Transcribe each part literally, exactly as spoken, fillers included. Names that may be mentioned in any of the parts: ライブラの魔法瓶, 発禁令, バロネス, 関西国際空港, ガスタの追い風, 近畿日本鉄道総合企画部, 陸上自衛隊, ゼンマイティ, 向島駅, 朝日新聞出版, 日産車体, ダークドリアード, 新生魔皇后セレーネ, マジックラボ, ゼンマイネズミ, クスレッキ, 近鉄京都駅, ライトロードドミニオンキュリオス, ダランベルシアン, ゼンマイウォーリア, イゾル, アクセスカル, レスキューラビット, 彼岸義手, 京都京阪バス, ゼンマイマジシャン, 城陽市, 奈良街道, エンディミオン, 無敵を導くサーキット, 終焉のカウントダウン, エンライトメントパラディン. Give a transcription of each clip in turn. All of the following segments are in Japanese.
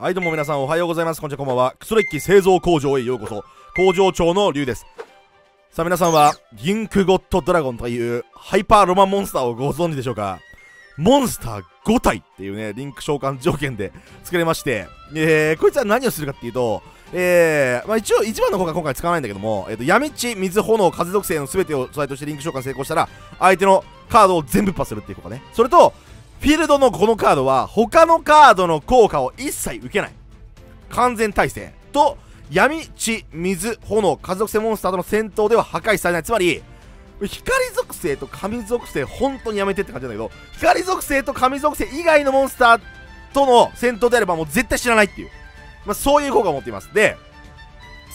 はい、どうも皆さんおはようございます。こんにちは、こんばんは。クスレッキ製造工場へようこそ。工場長のリュウです。さあ皆さんはギンクゴッドドラゴンというハイパーロマンモンスターをご存知でしょうか。モンスターご体っていうね、リンク召喚条件で作れまして、えー、こいつは何をするかっていうと、えー、まあ一応一番の方が今回使わないんだけども、えー、と闇地、水、炎、風属性の全てを素材としてリンク召喚成功したら、相手のカードを全部パスするっていうことね。それと、フィールドのこのカードは、他のカードの効果を一切受けない。完全耐性と、闇地、水、炎、風属性モンスターとの戦闘では破壊されない。つまり、光属性と神属性、本当にやめてって感じなんだけど、光属性と神属性以外のモンスターとの戦闘であればもう絶対知らないっていう、まあ、そういう効果を持っています。で、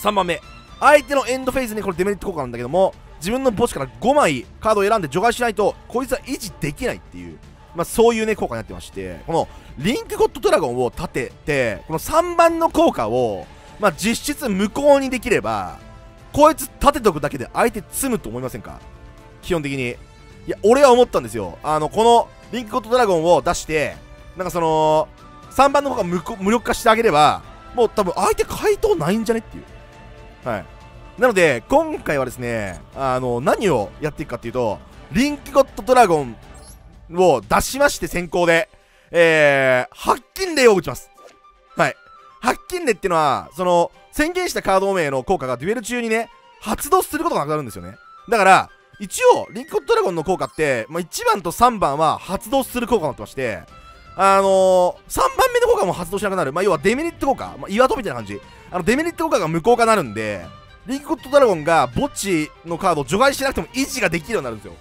さんばんめ、相手のエンドフェーズにこれデメリット効果なんだけども、自分の墓地からごまいカードを選んで除外しないと、こいつは維持できないっていう、まあ、そういうね、効果になってまして、このリンクゴッドドラゴンを立てて、このさんばんの効果を、まあ、実質無効にできれば、こいつ立てとくだけで相手詰むと思いませんか。基本的にいや俺は思ったんですよ。あのこのリンクゴッドドラゴンを出してなんかそのさんばんの方が 無, 無力化してあげればもう多分相手回答ないんじゃねっていう。はい、なので今回はですね、あの何をやっていくかっていうと、リンクゴッドドラゴンを出しまして先行で、えー、発禁令を打ちます。はい、発禁令っていうのはその宣言したカード名の効果がデュエル中にね発動することがなくなるんですよね。だから一応、リンクゴッドドラゴンの効果って、まあ、いちばんとさんばんは発動する効果になってまして、あのー、さんばんめの効果も発動しなくなる。まあ、要はデメリット効果、まあ、岩戸みたいな感じ。あのデメリット効果が無効化になるんで、リンクゴッドドラゴンが墓地のカードを除外しなくても維持ができるようになるんですよ。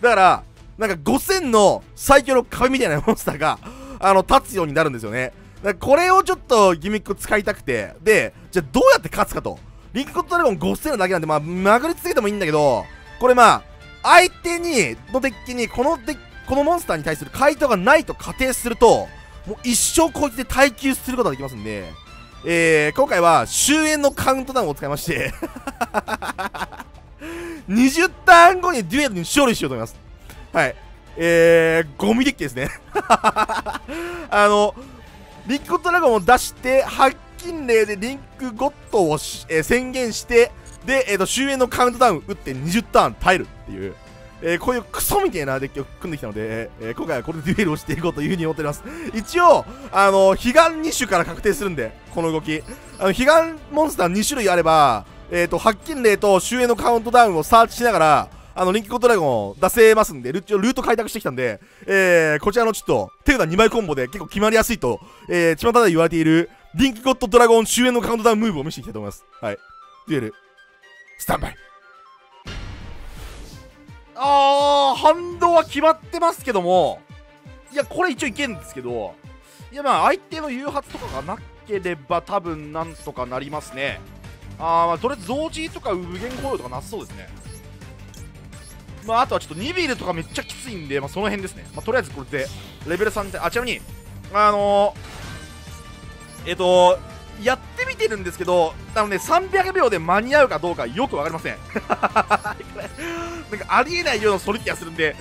だから、なんかごせんの最強の壁みたいなモンスターがあの立つようになるんですよね。だからこれをちょっとギミック使いたくて、で、じゃあどうやって勝つかと。リンクゴッドドラゴンごせんのだけなんで、まあ、殴り続けてもいいんだけど、これまあ、相手に、のデッキに、このデッキ、このモンスターに対する回答がないと仮定すると、もう一生こいつで耐久することができますんで、えー、今回は終焉のカウントダウンを使いまして、にじゅうターン後にデュエルに勝利しようと思います。はい。えー、ゴミデッキですね。あの、リンクゴッドドラゴンを出して、発禁令でリンクゴッドを、えー、宣言して、で、えーと、終焉のカウントダウン打ってにじゅうターン耐えるっていう、えー、こういうクソみたいなデッキを組んできたので、えー、今回はこれでデュエルをしていこうというふうに思っております。一応、あの、悲願に種から確定するんで、この動き。あの、悲願モンスターに種類あれば、えーと、発禁令と終焉のカウントダウンをサーチしながら、あの、リンクゴッドドラゴンを出せますんで、ルート開拓してきたんで、えー、こちらのちょっと、手札にまいコンボで結構決まりやすいと、えー、巷で言われている、リンクゴッドドラゴン終焉のカウントダウンムーブを見せていきたいと思います。はい。デュエル。スタンバイ。あー、反動は決まってますけども、いや、これ一応いけるんですけど、いや、まあ、相手の誘発とかがなければ、多分なんとかなりますね。あー、まあ、とりあえず、増持とか無限雇用とかなさそうですね。まあ、あとはちょっとにビールとかめっちゃきついんで、まあ、その辺ですね。まあ、とりあえずこれで、レベルさんで、あ、ちなみに、あのー、えっと、やってみてるんですけど、あのね、さんびゃくびょうで間に合うかどうかよくわかりません。なんかありえないようなそれ気がするんで、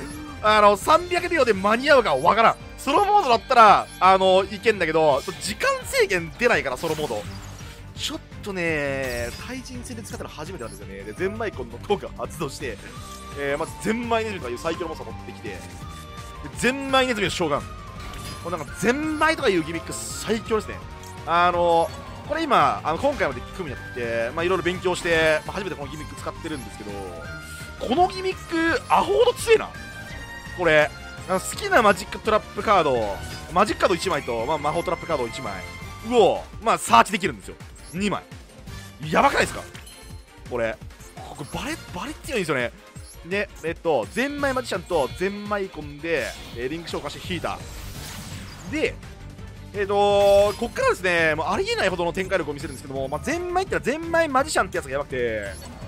あの、さんびゃくびょうで間に合うかわからん。ソロモードだったら、あの、いけんだけど、時間制限出ないから、ソロモード。ちょっとね、対人戦で使ったの初めてなんですよね。で、ゼンマイコンの効果を発動して、えー、まずゼンマイネズミとかいう最強のモンスターを持ってきて、ゼンマイネズミの召喚。もうなんか、ゼンマイとかいうギミック最強ですね。あの、これ今、あの今回まで組みやって、まあ、いろいろ勉強して、まあ、初めてこのギミック使ってるんですけど、このギミック、アホほど強いな。これ、あの好きなマジックトラップカード、マジックカードいちまいと、まあ、魔法トラップカードいちまいを、まあ、サーチできるんですよ。にまい。やばくないですかこれ。ここバレ、バレ強いんですよね。で、えっと、ゼンマイマジシャンとゼンマイコンで、リンク召喚して引いた。で、えーとーこっからですね、もうありえないほどの展開力を見せるんですけども、まあ、ゼンマイってのはゼンマイマジシャンってやつがやばくて、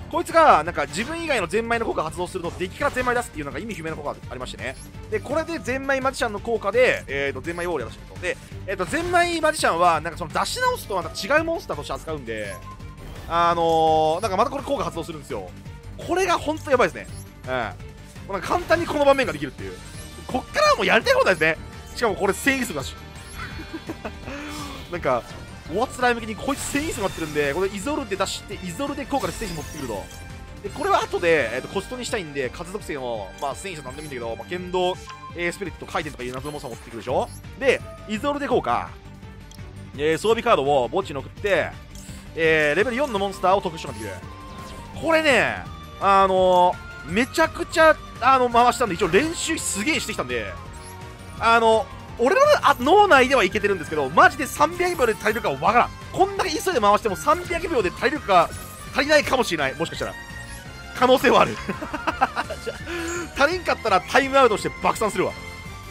こいつがなんか自分以外のゼンマイの効果発動するとデッキからゼンマイ出すっていうなんか意味不明の効果がありましてね。で、これでゼンマイマジシャンの効果で、えーとゼンマイウォーリア出してると。で、えーとゼンマイマジシャンはなんかその出し直すとはなんか違うモンスターとして扱うんで、あのー、なんかまたこれ効果発動するんですよ。これが本当やばいですね。うん、なんか簡単にこの盤面ができるっていう。こっからはもうやりたい放題ですね。しかもこれ正義するらしい。なんか終わったら向けにこいつ繊維質になってるんで、これイゾルで出してイゾルで効果でステージ持ってくると。でこれは後で、えー、とコストにしたいんで風属性の、まあ、戦車なんでもいいんだけど、まあ、剣道、えー、スピリット回転とかいう謎のものを持ってくるでしょ。でイゾルで効果、えー、装備カードを墓地に送って、えー、レベルよんのモンスターを特殊召喚できる。これねあのー、めちゃくちゃあの回したんで、一応練習すげえしてきたんで、あの俺のあ脳内ではいけてるんですけど、マジでさんびゃくびょうで足りるかはわからん。こんだけ急いで回してもさんびゃくびょうで足りるか足りないかもしれない。もしかしたら可能性はある足りんかったらタイムアウトして爆散するわ、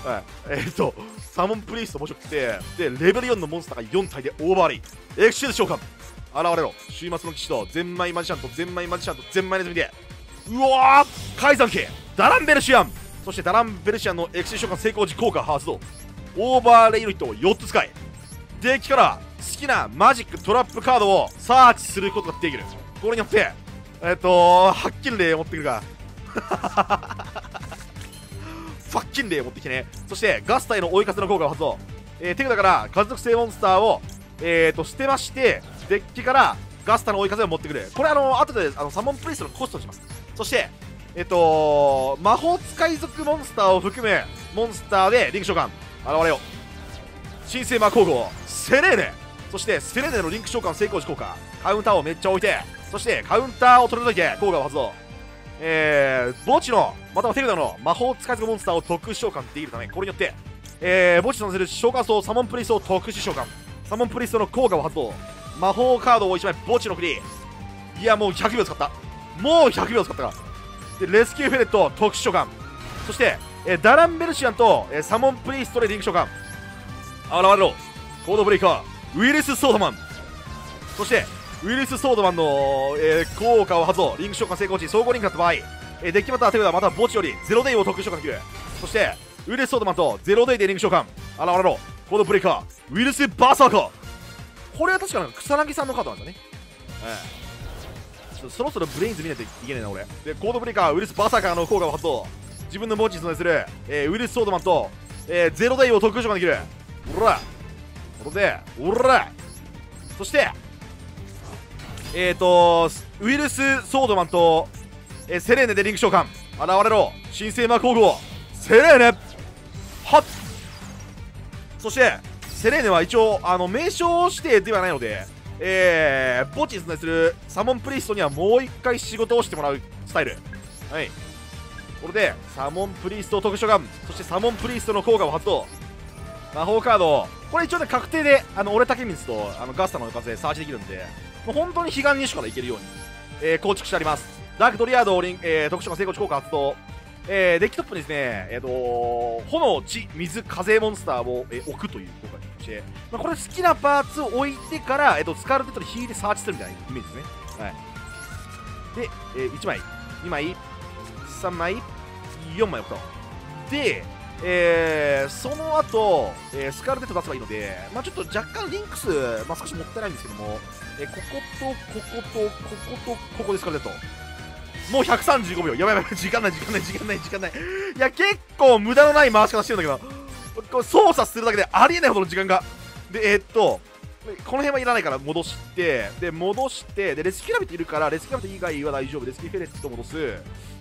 はい、えー、っとサモンプリースト面白くて、でレベルよんのモンスターがよんたいでオーバーリーエクシューズ召喚現れろ。週末の騎士とゼンマイマジシャンとゼンマイマジシャンとゼンマイネズミで、うわー改ざん系ダランベルシアン、そしてダランベルシアンのエクシューズ召喚成功時効果発動、オーバーレイル糸をよっつ使い、デッキから好きなマジックトラップカードをサーチすることができる。これによってえっと発見霊を持ってくるか発見霊を持ってきてね。そしてガスタへの追い風の効果を発動、えー、手札から風属性モンスターを、えー、と捨てまして、デッキからガスタの追い風を持ってくる。これあの後であのサモンプレイスのコストをします。そしてえっ、ー、と魔法使い族モンスターを含むモンスターでリンク召喚現れよ。新生魔皇后セレーネ、そしてセレーネのリンク召喚成功時効果、カウンターをめっちゃ置いて、そしてカウンターを取り除いて効果を発動、えー、墓地のまたは手札の魔法使い族モンスターを特殊召喚できるため、これによって、えー、墓地となせる召喚層サモンプリストを特殊召喚、サモンプリストの効果を発動、魔法カードをいちまい墓地の国。いやもうひゃくびょう使った、もうひゃくびょう使ったか。でレスキューフェレット特殊召喚、そしてえー、ダランベルシアンと、えー、サモンプリーストでリンク召喚現れろ。コードブレイカーウィリス・ソードマン、そしてウィリス・ソードマンの、えー、効果を発動、リンク召喚成功時総合リンクだった場合、えー、デッキまたは手札または墓地よりゼロデイを特殊召喚できる。そしてウィリス・ソードマンとゼロデイでリンク召喚現れろ。コードブレイカーウィリス・バーサーカー、これは確かなんか草薙さんのカードなんだね、えー、ちょっとそろそろブレインズ見ないといけないな俺で。コードブレイカーウィリス・バーサーカーの効果を発動、自分の墓地に存在する、えー、ウィルス・ソードマンと、えー、ゼロデイを特殊召喚できる。おらこれでおら。そしてえっ、ー、とウィルス・ソードマンと、えー、セレーネでリンク召喚現れろ。新生魔皇后セレーネはっ。そしてセレーネは一応あの名称指定ではないので、えー、墓地に存在するサモンプリストにはもう一回仕事をしてもらうスタイル。はい、これでサモンプリーストを特殊召喚、そしてサモンプリーストの効果を発動、魔法カードこれ一応ね確定であの俺竹光とあのガスタの風でサーチできるんで、もう本当に悲願入手からいけるように、えー、構築してあります。ダークドリアードをリン、えー、特殊召喚成功時効果発動、えー、デッキトップにですね、えー、とー炎、地、水、風モンスターを、えー、置くという効果にして、まあ、これ好きなパーツを置いてから、えー、とスカルテッドで引いてサーチするみたいなイメージですね、はい。で、えー、いちまいにまいさんまいよんまい置くとで、えー、その後、えー、スカルテッド出せばいいので、まあ、ちょっと若干リンクス、まあ、少しもったいないんですけども、えー、こことこことこことここでスカルテッドもうひゃくさんじゅうごびょう、やばいやばい時間ない時間ない時間ない時間ないいや結構無駄のない回し方してるんだけど、これ操作するだけでありえないほどの時間が。でえー、っとこの辺はいらないから戻して、で戻してでレスキューラビットいるからレスキューラビット以外は大丈夫、レスキューフェレット戻す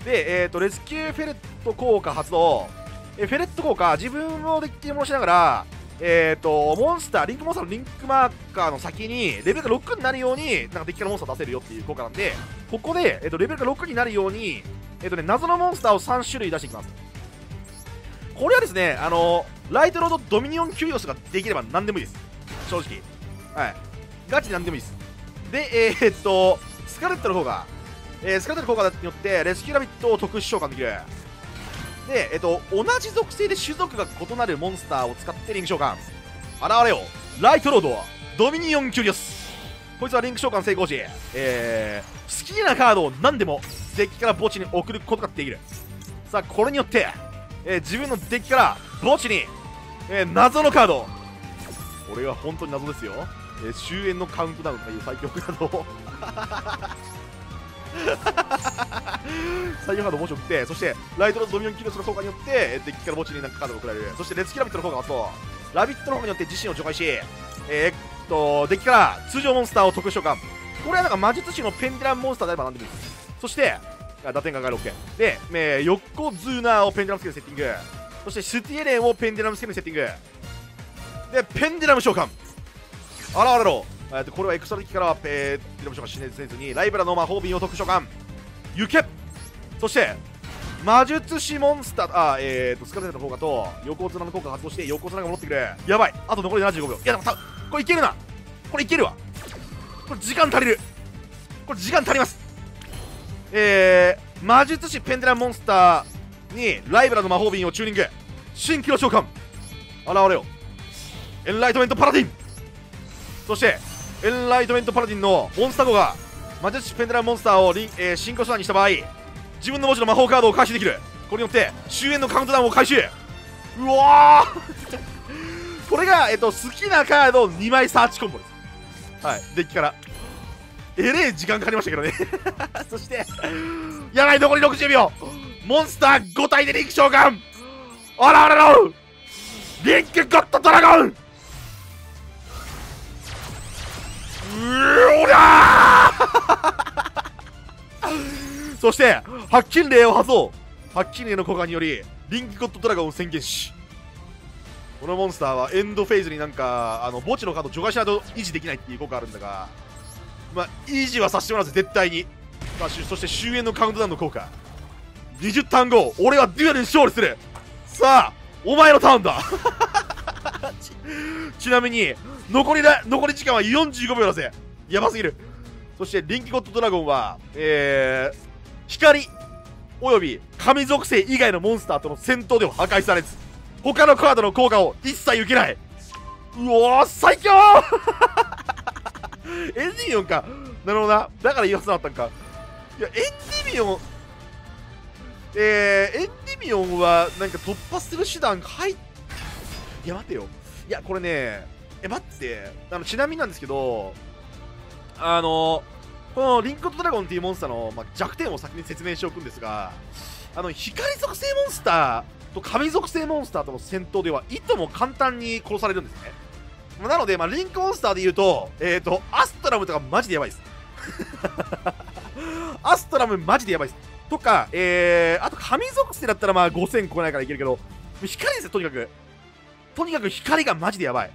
で、えー、とレスキューフェレット効果発動、えフェレット効果自分をデッキに戻しながら、えー、とモンスターリンクモンスターのリンクマーカーの先にレベルがろくになるようになんかデッキからモンスター出せるよっていう効果なんで、ここで、えー、とレベルがろくになるように、えーとね、謎のモンスターをさんしゅるい出していきます。これはですねあのライトロードドミニオンキュリオスができれば何でもいいです正直、はい、ガチで何でもいいです。で、えー、っとスカルテッドの方が、えー、スカルテッドの効果によってレスキューラビットを特殊召喚できる。で、えー、っと同じ属性で種族が異なるモンスターを使ってリンク召喚現れよ。ライトロードドミニオンキュリオス、こいつはリンク召喚成功時、えー、好きなカードを何でもデッキから墓地に送ることができる。さあこれによって、えー、自分のデッキから墓地に、えー、謎のカード、これは本当に謎ですよ、えー、終焉のカウントダウンという最強カードを最強カードを面白くて、そしてライトのドミニオンキルスの効果によってデッキから墓地に何かカードが送られる。そしてレッツキラビットの効果が発動、ラビットの効果によって自身を除外し、えー、とデッキから通常モンスターを特殊召喚。これはなんか魔術師のペンデュラムモンスターであれば何でもいいです。そして打点が上がる OK で、えー、横ズーナーをペンデュラムスキルセッティング、そしてシュティエレンをペンデュラムスキルセッティングでペンデュラム召喚。あらあらろ、えー、これはエクストラデッキからはペンデュラム召喚しねずにライブラの魔法瓶を特殊召喚行け。そして魔術師モンスター、あ、えーと、スカルセットの効果と、横綱の効果が発動して、横綱が戻ってくる。やばい。あと残りななじゅうごびょう。いや、でもた、これいけるな。これいけるわ。これ時間足りる。これ時間足ります。えー、魔術師ペンデュラムモンスターに、ライブラの魔法瓶をチューニング。新機能召喚。現れよ。エンライトメントパラディン。そして、エンライトメントパラディンのモンスター号が、魔術師ペンデュラムモンスターをリン、えー、進行手段にした場合、自分の文字の魔法カードを回収できる。これによって終焉のカウントダウンを回収。うわこれが、えっと、好きなカードをにまいサーチコンボです。はい、デッキからえれえ時間かかりましたけどねそしてやばい、残りろくじゅうびょう。モンスターごたいでリンク召喚。あらあらろ、リンクゴッドドラゴン。うおらそして発禁令を発動。発禁令の効果によりリンクゴッドドラゴンを宣言し、このモンスターはエンドフェーズになんかあの墓地のカード除外しないと維持できないっていう効果あるんだが、まあ維持はさせてもらうぜ絶対に。まあ、そして終焉のカウントダウンの効果にじゅうターンご、俺はデュエルに勝利する。さあお前のターンだち, ちなみに残りだ残り時間はよんじゅうごびょうだぜ。やばすぎる。そしてリンクゴッドドラゴンはえー光および神属性以外のモンスターとの戦闘では破壊されず、他のカードの効果を一切受けない。うおー最強エンディミオンか。なるほどな、だから言い忘れなかったんか。いやエンディミオン、えー、エンディミオンはなんか突破する手段入っいや待てよ。いやこれねえ待って、あのちなみになんですけど、あのこのリンクゴッドドラゴンっていうモンスターの、まあ、弱点を先に説明しておくんですが、あの光属性モンスターと神属性モンスターとの戦闘ではいとも簡単に殺されるんですね。なので、まあ、リンクモンスターでいうと、えーと、アストラムとかマジでやばいですアストラムマジでやばいですとか、えー、あと神属性だったらまあごせん来ないからいけるけど、光ですよ。とにかくとにかく光がマジでやばい。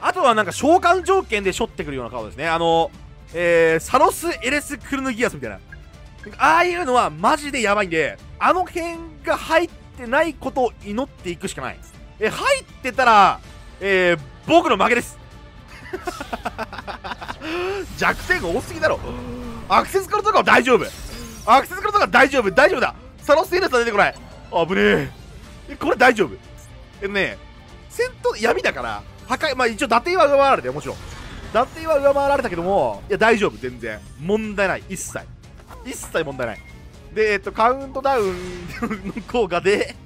あとはなんか召喚条件でしょってくるような顔ですね。あのえー、サロス・エレス・クルヌギアスみたいな、ああいうのはマジでやばいんで、あの辺が入ってないことを祈っていくしかない。え入ってたら、えー、僕の負けです弱点が多すぎだろ。アクセスカルとかは大丈夫、アクセスカルとか大丈夫、大丈夫だ。サロス・エレスは出てこない。危ねえ、これ大丈夫。えっとね戦闘闇だから破壊、まあ一応伊達は上回られてもちろん打点は上回られたけども、いや大丈夫、全然問題ない、一切一切問題ない。でえっとカウントダウンの効果で、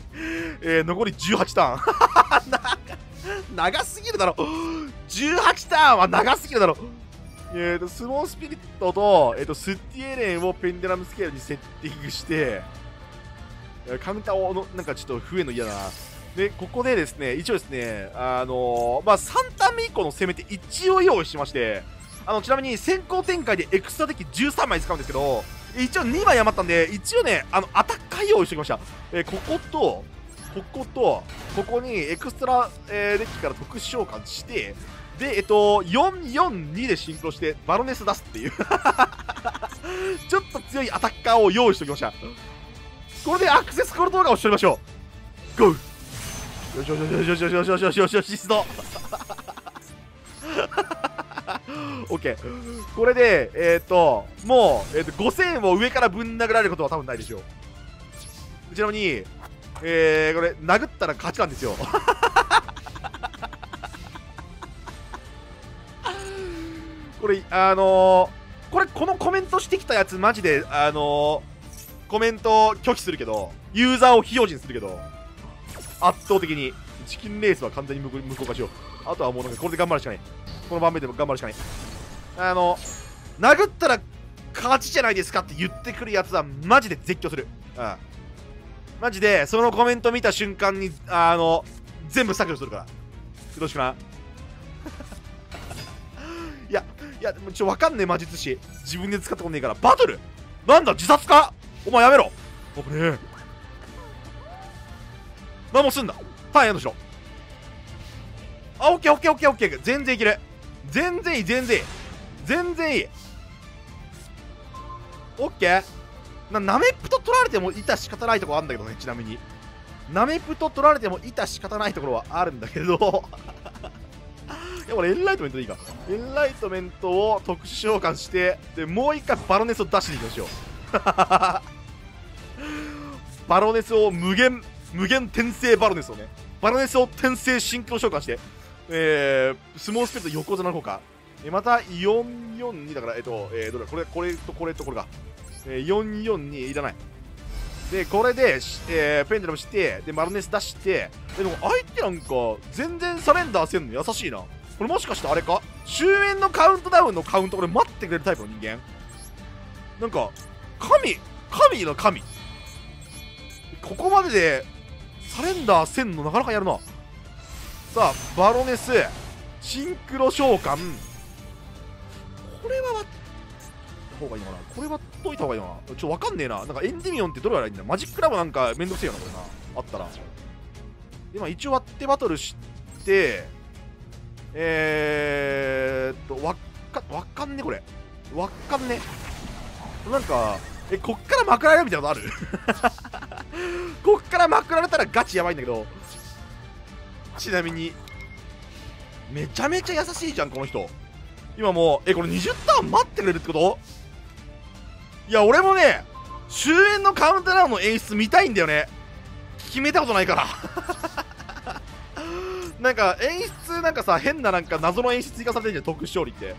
えー、残りじゅうはちターン長すぎるだろ。じゅうはちターンは長すぎるだろ。えっとスモースピリットと、えっとスッティエレンをペンデュラムスケールにセッティングして、カウンターをのなんかちょっと増えるの嫌だな。でここでですね、一応ですね、あのー、まあ、さんターン目以降の攻め手一応用意してまして、あのちなみに先行展開でエクストラデッキじゅうさんまい使うんですけど、一応にまい余ったんで、一応ねあのアタッカー用意してきました。えー、こことこことここにエクストラ、えー、デッキから特殊召喚して、でえっとよんよんにでシンクロしてバロネス出すっていうちょっと強いアタッカーを用意しておきました。これでアクセスコール動画をしておりましょう。ゴーよしよしよしよしよしよしよしよしよしよしよしオッケー。これでえっともう、えー、とごせんを上からぶん殴られることは多分ないでしょう。ちなみにえー、これ殴ったら勝ちなんですよこれあのー、これこのコメントしてきたやつマジであのー、コメント拒否するけど、ユーザーを非表示にするけど、圧倒的にチキンレースは完全に無効化しよう。あとはもうなんかこれで頑張るしかない。この盤面でも頑張るしかない。あの殴ったら勝ちじゃないですかって言ってくるやつはマジで絶叫する。ああマジでそのコメント見た瞬間にあの全部削除するからよろしくないや、でもちょっとわかんねえ、魔術師。自分で使ってこねえから。バトルなんだ、自殺かお前やめろ。危ねえ。何もすんな。ターンやんのしろ。あ、オッケーオッケーオッケーオッケー。全然いける。全然いい、全然いい。全然いい。オッケー。な、ナメプト取られてもいた仕方ないとこあるんだけどね、ちなみに。ナメプト取られてもいた仕方ないところはあるんだけど。いや、俺、エンライトメントでいいか。エンライトメントを特殊召喚して、で、もう一回バロネスを出していきましょう。バロネスを無限、無限転生バロネスをね。バロネスを転生進行召喚して、えー、スモールスピリット横綱の効果。また、よんよんにだから、えっと、えー、どれだ、これ、これとこれとこれか。えー、よんよんにいらない。で、これで、えー、ペンデラムして、で、バロネス出して、で、でも相手なんか、全然サレンダーせんの優しいな。これもしかしてあれか、終焉のカウントダウンのカウント、これ待ってくれるタイプの人間なんか、神、神の神。ここまでで、サレンダーせんのなかなかやるな。さあ、バロネス、シンクロ召喚。これは割った方がいいのかな。これ割っといた方がいいのかな。ちょっとわかんねえな。なんかエンディミオンってどれがいいんだ。マジックラボなんかめんどくせえよな、これな。あったら。で、まあ一応割ってバトルして、えーっと、わっか、わかんねこれ。わっかんね。なんか、え、こっからまくられるみたいなことあるこっからまくられたらガチやばいんだけど。ちなみに、めちゃめちゃ優しいじゃん、この人。今もう、え、これにじゅうターン待ってくれるってこと？いや、俺もね、終焉のカウントダウンの演出見たいんだよね。決めたことないから。なんか演出なんかさ、変ななんか謎の演出追加されてんじゃん、特殊勝利って。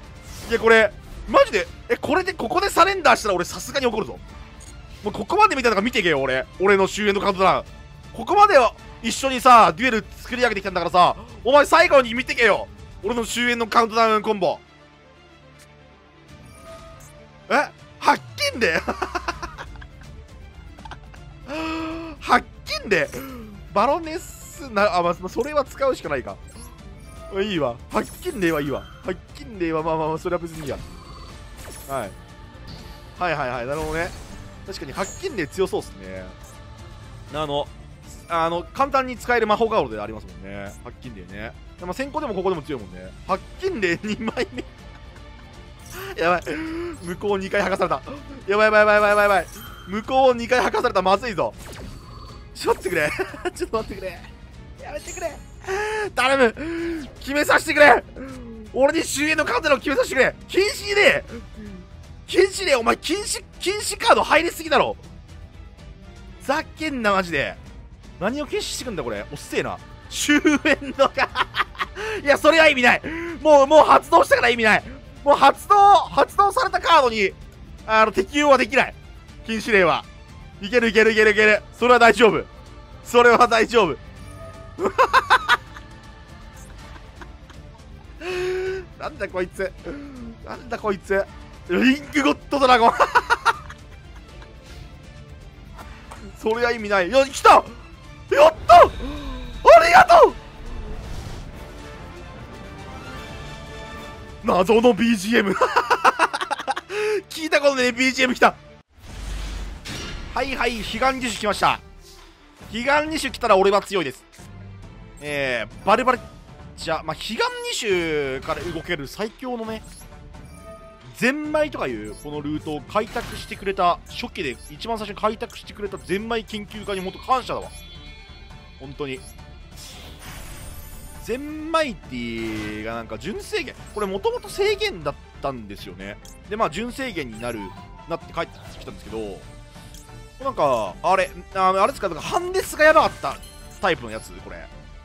いや、これ、マジで、え、これで、ここでサレンダーしたら俺さすがに怒るぞ。もうここまで見たのが見ていけよ、俺。俺の終焉のカウントダウン。ここまでは一緒にさ、デュエル作り上げてきたんだからさ、お前最後に見てけよ。俺の終焉のカウントダウンコンボ。え？はっきんではっきんでバロネスな、あ、まあ、それは使うしかないか。いいわ。発禁令はいいわ。発禁令はまあまあまあ、それは別にいいや。はい。はいはいはい。なるほどね。確かに発禁令強そうっすね。あの、あの、簡単に使える魔法ガオロでありますもんね。発禁令ね。まあ、先行でもここでも強いもんね。発禁令にまいめ。やばい。向こうにかい吐かされた。やばいやばいやばいやばいやばい。向こうにかい吐かされた。まずいぞ。ちょっと待ってくれ。ちょっと待ってくれ。やめてくれ、頼む、決めさせてくれ、俺に終焉のカウントダウンを決めさせてくれ、禁止ねえ、禁止ねえ、お前禁止、禁止カード入りすぎだろ、ふざけんなマジで、何を禁止してくんだこれ、おっせえな、終焉のカいやそれは意味ない、もうもう発動したから意味ない、もう発動、発動されたカードにあの適用はできない、禁止令は、いけるいけるいけるいける、それは大丈夫、それは大丈夫。なんだこいつ、なんだこいつ、リンクゴッドドラゴンそれは意味ないよ、来た、やったありがとう、謎の ビージーエム 聞いたことねえ ビージーエム 来た、はいはい、彼岸義手来ました、彼岸義手来たら俺は強いです、えー、バルバルじゃあ、まあ、彼岸二種から動ける最強のね、ゼンマイとかいうこのルートを開拓してくれた、初期で一番最初に開拓してくれたゼンマイ研究家に本当感謝だわ。本当に。ゼンマイティがなんか純正弦、これもともと制限だったんですよね。で、まあ純正弦になる、なって帰ってきたんですけど、なんか、あれ、あれですか、なんかハンデスがやばかったタイプのやつ、これ。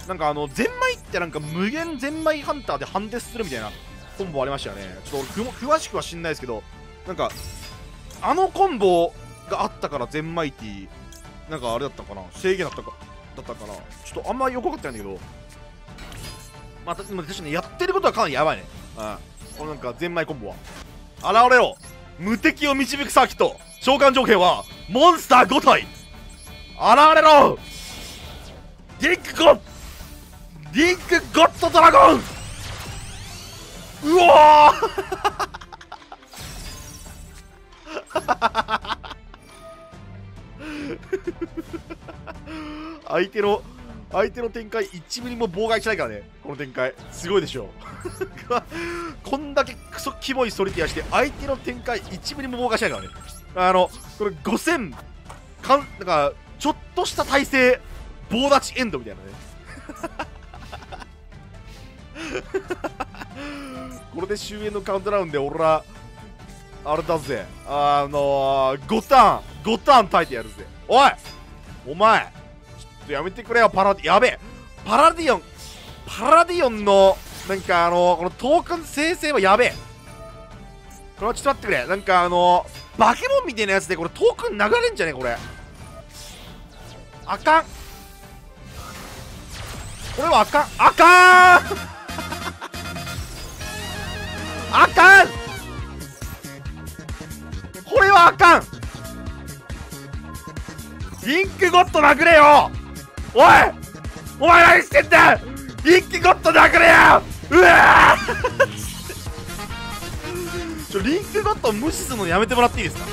なんかあの、ゼンマイってなんか無限ゼンマイハンターでハンデスするみたいなコンボありましたよね。ちょっと詳しくは知んないですけど、なんか、あのコンボがあったからゼンマイティ、なんかあれだったかな、制限だったか、だったかな。ちょっとあんまよくわかってないんだけど、まあ、確かにやってることはかなりやばいね。うん。このなんかゼンマイコンボは。現れろ、無敵を導くサーキット、召喚条件は、モンスターごたい、現れろ、リンクゴッドリンクゴッドドラゴンうわ相手の相手の展開一ミリも妨害しないからね。この展開すごいでしょこんだけクソキモいソリティアして相手の展開一ミリも妨害しないからね。あのこれごせんかん、なんかちょっとした体勢棒立ちエンドみたいなねこれで終焉のカウントダウンで俺らあれだぜ、あのー、ごターンごターン耐えてやるぜ。おいお前ちょっとやめてくれよ。パラディやべえパラディオンパラディオンのなんかあのー、このトークン生成はやべえ。これはちょっと待ってくれ。なんかあのー、バケモンみたいなやつでこれトークン流れんじゃねえ。これあかん。これはあかんあかーんあかん。これはあかん。インクゴッド殴れよ。おいお前何してんだ。インクゴッド殴れよ。うわちょリンクゴッド無視するのやめてもらっていいですか。